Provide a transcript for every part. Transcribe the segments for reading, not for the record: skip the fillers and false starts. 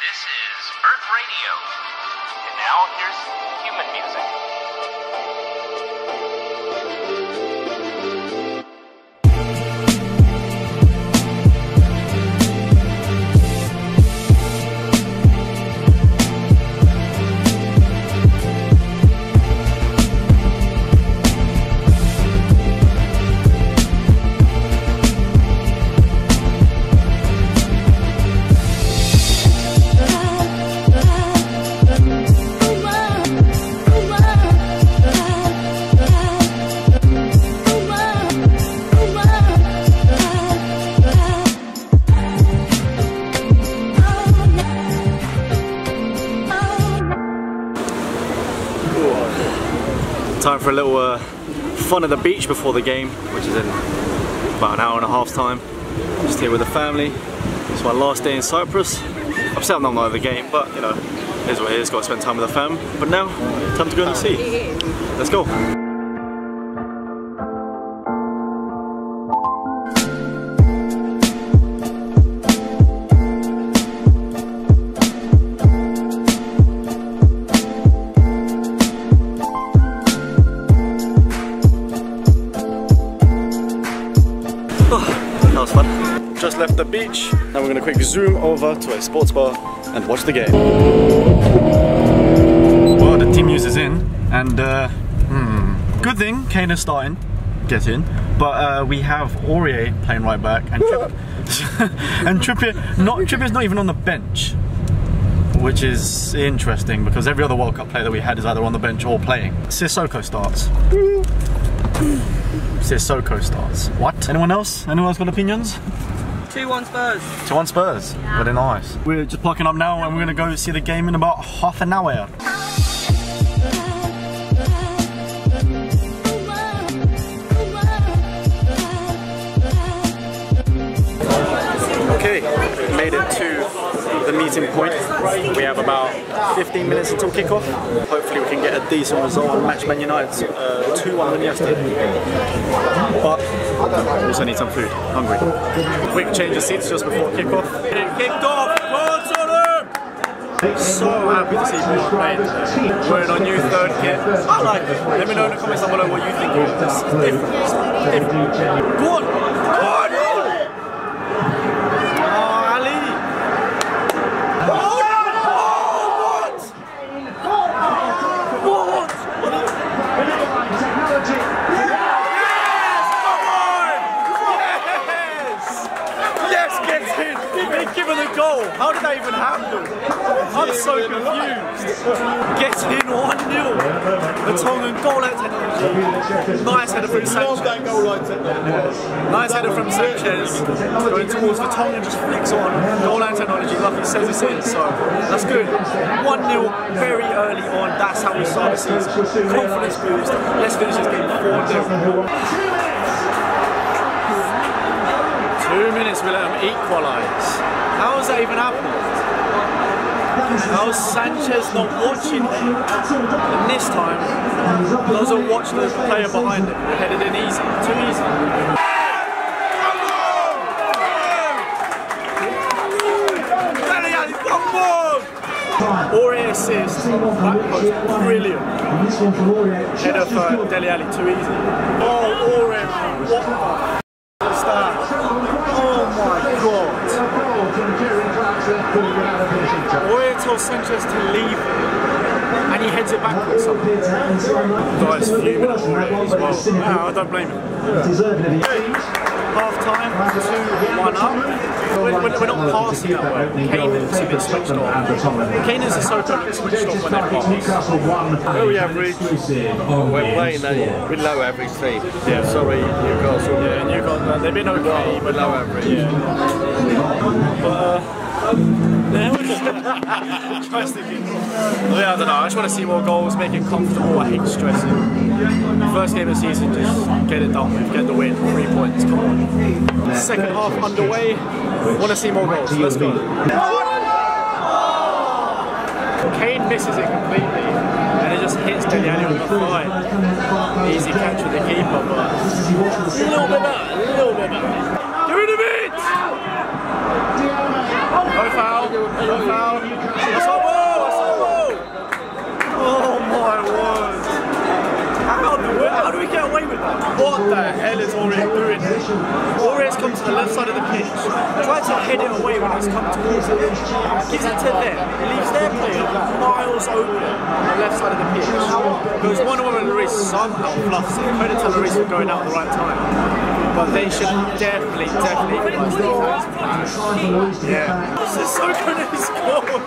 This is Earth Radio, and now here's human music. Time for a little fun at the beach before the game, which is in about an hour and a half's time. Just here with the family. It's my last day in Cyprus. I'm still not at the game, but you know, it is what it is. Got to spend time with the fam. But now, time to go and see. Let's go. Left the beach, and we're gonna quick zoom over to a sports bar and watch the game. Well, the team news is in, and good thing Kane is starting, get in, but we have Aurier playing right back, and Trippier's not even on the bench, which is interesting because every other World Cup player that we had is either on the bench or playing. Sissoko starts. What? Anyone else? Anyone else got opinions? 2-1 Spurs. 2-1 Spurs? Yeah. Really nice. We're just plucking up now and we're going to go see the game in about half an hour. Okay, we made it to the meeting point. We have about 15 minutes until kickoff. Hopefully we can get a decent result and match Man United's 2-1 yesterday. But I also need some food. Hungry. Quick change of seats just before kickoff. It kicked off. So happy to see people playing today. Wearing our new third kit. I like it. Let me know in the comments down below what you think of this. Go on! Go on! Oh, Ali! How did that even happen? I'm so confused. Gets in 1-0. Vertonghen goal at technology. Nice header from Sanchez. Nice header from Sanchez. Going towards Vertonghen, just flicks on. Goal at technology, lucky says it's in, so that's good. 1-0 very early on. That's how we start the season. Confidence boost. Let's finish this game 4-0. 2 minutes we let them equalise. How has that even happened? How is Sanchez not watching it? And this time, doesn't watch the player behind him. We're headed in easy, too easy. Dele Alli, one more! Aurier assist, back post, brilliant. Header for Dele Alli, too easy. Oh, Aurier, what? Oriel tells Sanchez to leave him, and he heads it backwards. Guys, fuming at Oriel as well. No, I don't blame him. Half time, 2-1 up. We're not passing that way. Kane looks a bit switched off. Kane and Sissoko look switched off when they're passing. Very average. We're playing a low average team. Yeah, sorry, Newcastle. Yeah, Newcastle. They've been okay, but low average. Yeah. But. I don't know, I just want to see more goals, make it comfortable. I hate stressing. First game of the season, just get it done with, get the win, 3 points, come on. Second half underway, want to see more goals, let's go. Kane misses it completely, and it just hits Dele Alli on the thigh. Easy catch with the keeper, but a little bit better. Doing a bit! Oh, a foul, a foul. Oh my word. How do we get away with that? What the hell is Oriel doing? Oriel's come to the left side of the pitch, tries to head it away when it's come towards it. Gives it to them, leaves their player miles open on the left side of the pitch. Goes one over Larissa, somehow fluffs it. Credit to Larissa for going out at the right time. But they should definitely, yeah. Sissoko has scored!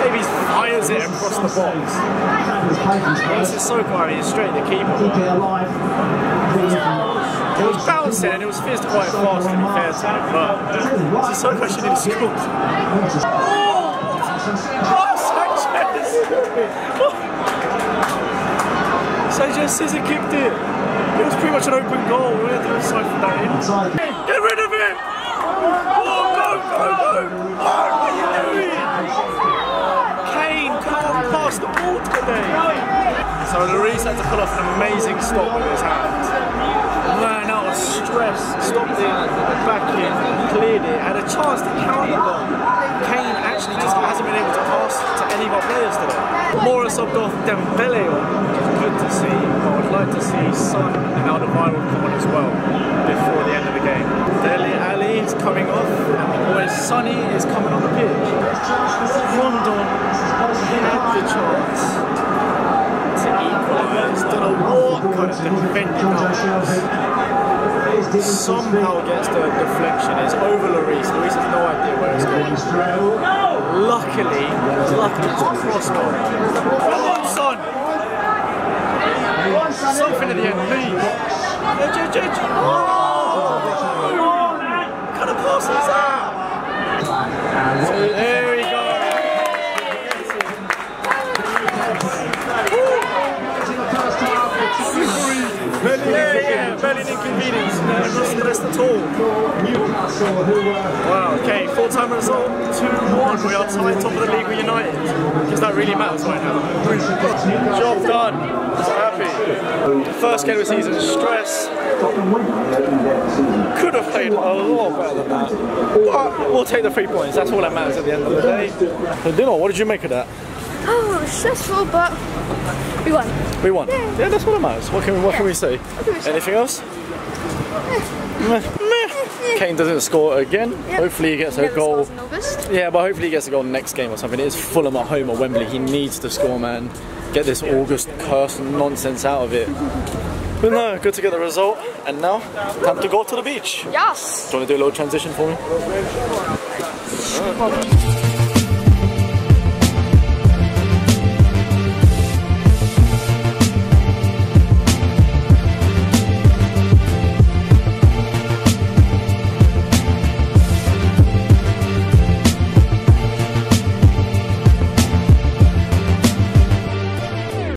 Maybe he fires it across the box. Sissoko, I mean, straight at the keeper. It was bouncing and it was fizzed quite fast in comparison to it, but Sissoko should have scored. Oh! Sanchez! Sanchez scissor kicked it. It was pretty much an open goal, we had to decide for that in. Get rid of him! Oh, go, go, go! Oh, what are you doing? Kane can't pass the ball today. So Lloris had to pull off an amazing stop with his hands. Man, out of stress, stopped it, back in, cleared it, had a chance to counter goal. Kane actually just hasn't been able to pass to any of our players today. Morris subbed off Dembeleon. Good to see, but I'd like to see Sonny and Aurier come on as well before the end of the game. Dele Alli is coming off, and Sonny is coming on the pitch. London had the chance to equalise, done a walk on the defending. Somehow gets the deflection, it's over Lloris. Lloris has no idea where it's going. Luckily, it's a crossbar. Come on, Son! Something at the end, please. Oh, what kind of pass is that? So there we go. Very inconvenience. No stress at all. Wow, okay, full-time result, 2-1. We are tied top of the league with United. Because that really matters right now. Job done. First game of the season, stress. Could have played a lot better than that. But we'll take the 3 points, that's all that matters at the end of the day. So Dino, what did you make of that? Oh, it was stressful, but we won. We won? Yeah, that's all that matters. What can we say? Anything else? Kane doesn't score again. Yep. Hopefully he gets a goal. Yeah, but hopefully he gets a goal next game or something. It is Fulham at home or Wembley. He needs to score, man. Get this August curse nonsense out of it. But no, good to get the result. And now, time to go to the beach. Yes. Do you want to do a little transition for me?